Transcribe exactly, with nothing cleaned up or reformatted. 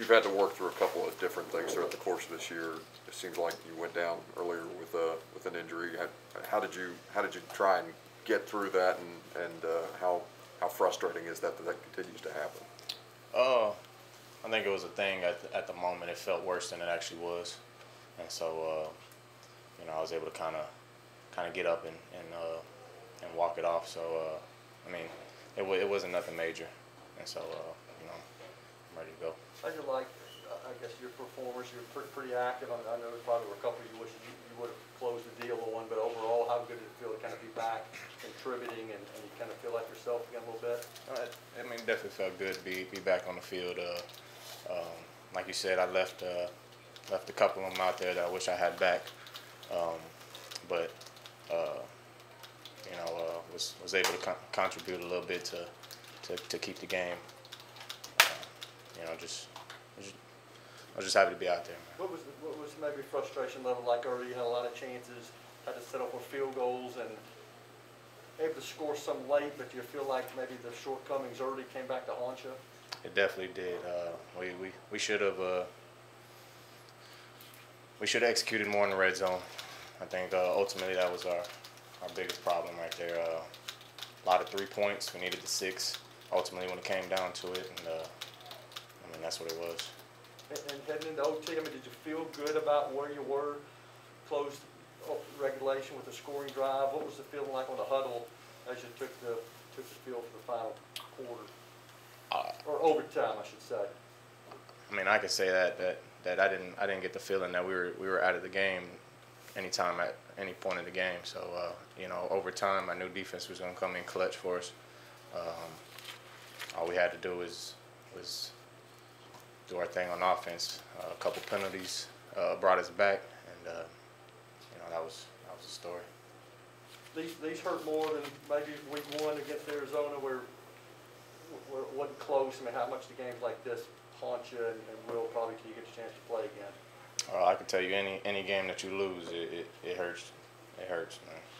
you've had to work through a couple of different things throughout the course of this year. It seems like you went down earlier with uh, with an injury. How, how did you how did you try and get through that, and and uh, how how frustrating is that that, that continues to happen? Uh, I think it was a thing at the, at the moment. It felt worse than it actually was, and so uh, you know, I was able to kind of kind of get up and and uh, and walk it off. So uh, I mean, it w it wasn't nothing major, and so uh, you know, I'm ready to go. How'd you like, I guess, your performance? You were pretty active. I know there probably were a couple of you wish you, you would have closed the deal on, but overall, how good did it feel to kind of be back contributing and, and you kind of feel like yourself again a little bit? Uh, I mean, it definitely felt good to be, be back on the field. Uh, um, like you said, I left uh, left a couple of them out there that I wish I had back, um, but uh, you know, uh, was was able to con contribute a little bit to to, to keep the game. You know, just, just I was just happy to be out there, man. What was what was maybe frustration level like early? You had a lot of chances, had to settle for field goals, and able to score some late. But do you feel like maybe the shortcomings early came back to haunt you? It definitely did. Uh, we we we should have uh, we should have executed more in the red zone. I think uh, ultimately that was our our biggest problem right there. Uh, a lot of three points. We needed the six. Ultimately, when it came down to it, and. Uh, I mean, that's what it was. And, and heading into O T, I mean, did you feel good about where you were? Closed regulation with the scoring drive. What was the feeling like on the huddle as you took the took the field for the final quarter, uh, or overtime, I should say? I mean, I could say that that that I didn't I didn't get the feeling that we were we were out of the game anytime at any point in the game. So uh, you know, over time, I knew defense was going to come in clutch for us. Um, all we had to do was was. do our thing on offense. Uh, a couple penalties uh, brought us back, and uh, you know, that was that was the story. These these hurt more than maybe week one against Arizona, where, where it wasn't close. I mean, how much do games like this haunt you, and, and will probably till you get the chance to play again? Uh, I can tell you, any any game that you lose, it it, it hurts. It hurts, man.